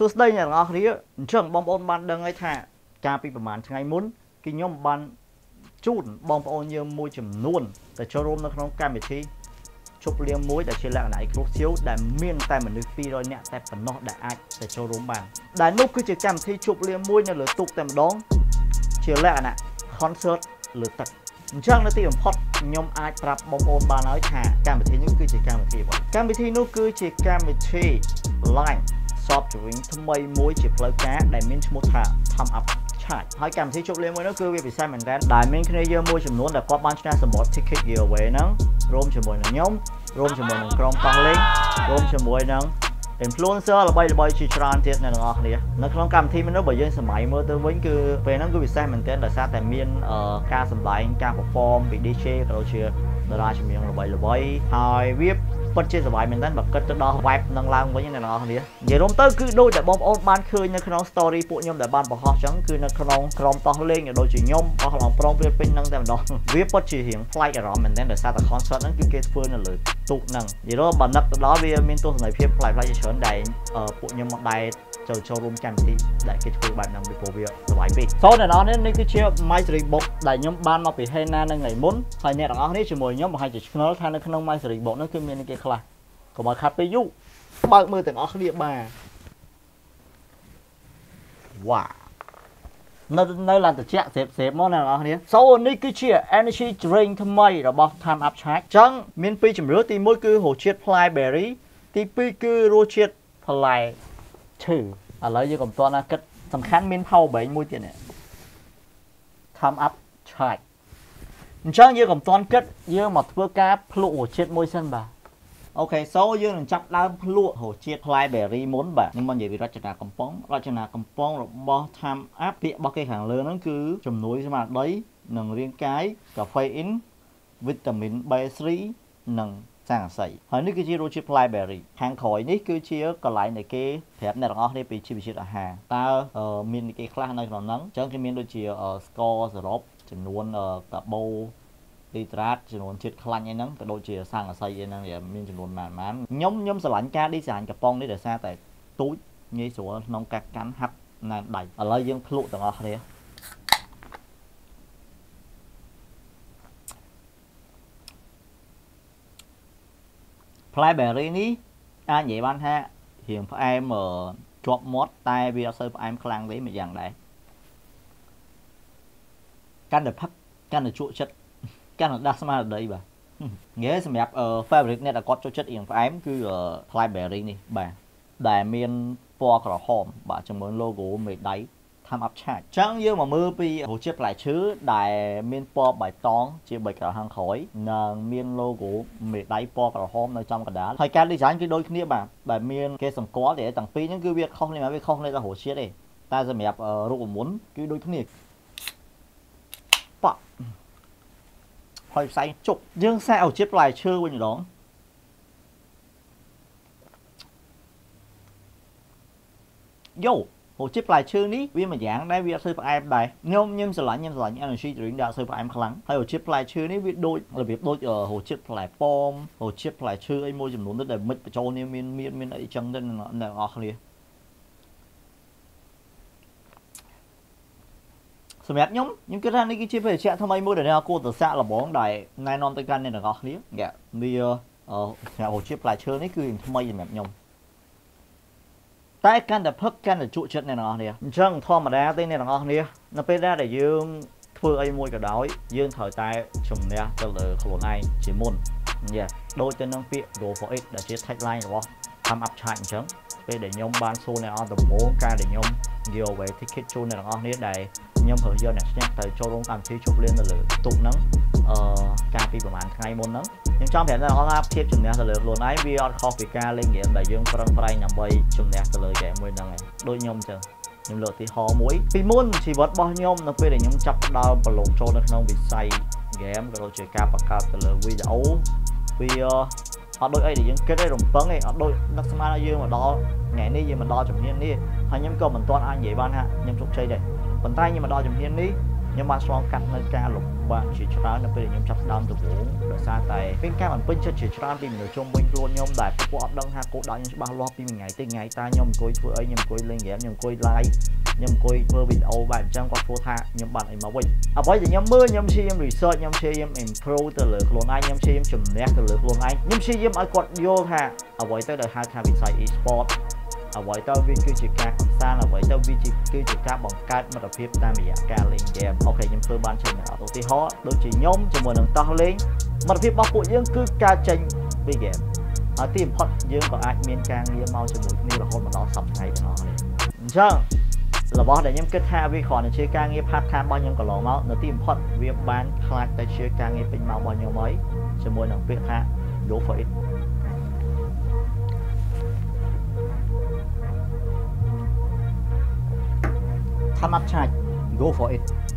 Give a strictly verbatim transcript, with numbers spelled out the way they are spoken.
Số đây nhà ngọc thì trường bom ôn ban đơn ngay thả cha bị bản ngày muốn kinh nhóm ban chút bom ôn như môi trường luôn để cho rôm nó không cam bị thi chụp liêm mối để chơi lại lại cột chiếu để miên tai mình được phi rồi nhẹ tai phần nọ đại ai để cho rôm bàn đại nút cứ chỉ chạm thi chụp liêm mối nhà lửa tục tèm đó chơi lại nè concert lửa tật chẳng là tiền hot nhóm ai tập bom ôn ban nói thả cam bị thi những cứ chỉ cam bị thi vậy cam bị thi nút cứ chỉ cam bị thi line shop chủ yếu thâm mây mối chỉ lấy cá để miên một thả tham ấp hỏi cảm thấy chụp lên mới nó cứ việc bị sai mình ra đại mình khi giờ mua chủng luôn là có ban china một ticket giveaway nắng rôm chủng mồi nắng nhóm rôm chủng mồi nắng crom tăng lên rôm chủng mồi nắng influencer là bay là bay chỉ tràn tiền này ngọc này nó không cảm thấy mình nó bởi dân sớm máy mới tới với cứ về nó cứ bị sai mình tên là sao tại miền ở ca sầm bài ca perform bị dj rồi chưa ra chủng miền là bay là bay hai viết bất chế sầm bài mình tên bật cất tới đó vibe năng lang với những này ngọc này vậy rôm tới cứ đôi tại bom ôn ban khơi như nó story của nhóm tại ban bỏ họ trắng cứ nó không crom tăng lên ở đôi chỉ nhóm hoặc là prom việt pin năng tại đó viết bất chế hiện fly ở đó mình tên là sao tại concert nó cứ kết phương là lời tụ năng vậy đó bản nấp đó vì mình tôi này phim fly fly cho đại ở bộ nhóm một đại cho cho room cam thì đại cái khu bạn nằm bị phổ biến thoải mái vì sau này nó nên cái chia máy xử lý bộ đại nhóm ban mà bị hay na nên ngày muốn hay nhẹ đó hết chỉ mỗi nhóm một hai chỉ nó thay nó không máy xử lý bộ nó cứ miền cái là của mà khát với du ba mươi từ nó không địa bà wow nó nó làm từ chẹt xếp xếp món này nó hết sau này cái chia energy drink tham mây rồi bọc time up check chẳng miền pi chìm rửa thì mỗi cứ hồ chiết flyberry thì pi cứ rô chiết fly chữ ở lấy dưới gồm toàn là cách tầm khán miền thâu bảy mươi tiền này time up check chẳng dưới gồm toàn cách dưới một thưa cá lụ hồ chiết môi sân bà ok số so, dương chắc đá lụa hồ chiết flyberry muốn bà nhưng mà vậy vì Rachana Kompong Rachana Kompong rồi bo time up việc bao cái hàng lớn nó cứ chùm núi mà đấy nâng riêng cái cà phê in vitamin B ba nâng sang sảy hỏi nước cái chiết hồ chiết flyberry hàng khỏi nít cứ chia còn lại này kia thẹp này nó đi bị chia bị chia là hàng ta ở miền cái khác này nó nắng chẳng cái miền đôi chia ở score drop chùm luôn ở cà bâu đi trát chỉ muốn chết khăn như nắng cái đôi chìa sang ở xây như nắng vậy mình chỉ muốn màn mán nhóm nhóm sờ lạnh cá đi sàn cặp bông đi để xa tại túi như số nông cát cắn hấp là đẩy ở lấy dương lụ tầng ở đây flyberry ní à vậy ban ha hiện phải em ở chọp mót tay video sơ em khăn đấy mà dạng đấy can được hấp can được trụ chất cái nó đa số là đây bà nghĩa xem đẹp ở fabric này là có cho chất yên phám cứ ở flyberry này bà đại miền po cỏ hòm bà trong muốn logo mình đáy tham áp chặt chẳng như mà mưa bị hồ chiếc lại chứ đại miền po bài tón chia bạch cả hàng khói là miền logo mình đáy po cỏ hòm nơi trong cả đá thời gian đi dán cái đôi kia bà đại miền cái sầm có để tặng phí những cái việc không nên mà việc không nên là hồ chiếc này ta xem đẹp ở rụng muốn cái đôi kia bà hơi xanh chụp dương xe ở chiếc lại chưa quên đó yo hồ chiếc lại chưa ní vì mà giảng đây vì sư phụ em đây nhưng nhưng sẽ lại nhưng sẽ lại những energy chuyển đạo sư phụ em khăng hay hồ chiếc lại chưa ní vì đôi là việc đôi ở hồ chiếc lại bom hồ chiếc lại chưa ấy môi chùm luôn tới để mít cho nên miên miên miên ấy chân nên là ngọt liền xem đẹp nhúng những cái ra này cái chế về chẹt tham ấy mới để ra cô từ xa là bóng đại nai non tây can nên là ngọc lý dạ vì ở nhà hồ chiếc lại chơi đấy cứ tham ấy gì đẹp nhúng tay can là phất can là trụ chất này ngọc lý chẳng thò mà đá tên này ngọc lý nó phải ra để dương thưa ấy môi cả đói dương thời tay chủng nè từ từ khổ này chỉ môn dạ đôi chân năng pịa đồ phở ít đã chế thạch lai đúng không tham áp chạy chẳng về để nhúng ban xô này on tầm bốn ca để nhúng nhiều về ticket chu này ngọc lý đầy nhóm thời gian này tới cho luôn làm thiếu chụp lên là lửa tụ nắng ca pi của bạn ngày môn nắng nhưng trong hiện tại họ làm tiếp chừng này là lửa luôn ấy video copy ca lên game đại dương phần phần nằm bay chừng này là lửa kẻ môi năng này đôi nhóm chờ nhóm lửa thì họ muối vì môn chỉ vật bao nhóm nó về để nhóm chập đau và lột cho nó không bị say game rồi chơi ca bạc ca từ lửa video video họ đôi ấy để những cái đây rồng phấn này họ đôi đặc mà dương mà đo ngày nay gì mà đo chụp nhiên đi họ nhóm cầu mình toàn ai vậy ban ha nhóm chụp chơi đây bàn tay nhưng mà đo chùm hiên đi nhưng mà so cạnh nơi ca lục bạn chỉ cho nó bây giờ nhóm chập đam được bốn đợi xa tay bên ca bản bên chất chỉ cho mình ở trong bên luôn nhóm đại của ông đông ha cổ đại những bao lo pin mình ngày tới ngày ta nhóm cối vừa ấy nhóm cối lên ghém nhóm cối like nhóm cối vừa bị âu bạn trong có phố tha nhóm bạn ấy mà quên à bây giờ nhóm mưa nhóm xem research nhóm xem improve từ lượt luôn anh nhóm xem chùm nét từ lượt luôn anh nhóm xem ở quạt vô ha à vậy tới đời hai thằng bị xài esports ở vậy tao viên kêu chỉ ca xa là vậy tao viên chỉ kêu chỉ ca bằng cách mà tập phim tam bị ca lên game ok nhưng tôi ban chơi nào tôi thì họ đôi chỉ nhóm cho mình đừng to lên mà tập phim bao cụ những cứ ca tranh bị game ở tìm hot nhưng có ai miền càng như mau cho một như là hôm mà nó sập ngày nó chăng là bỏ để nhóm kết ha vì khỏi là chơi ca nghe phát tham bao nhiêu cả lò máu nó tìm hot việc bán khai tại chơi ca nghe pin mau bao nhiêu mấy cho môi làm việc ha đủ phải tham gia go for it.